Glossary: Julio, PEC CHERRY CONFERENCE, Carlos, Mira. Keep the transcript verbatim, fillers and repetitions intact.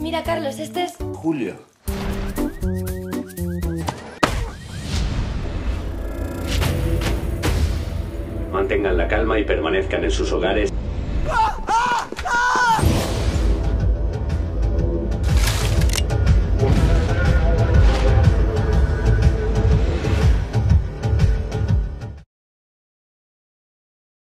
Mira, Carlos, este es... Julio. Mantengan la calma y permanezcan en sus hogares.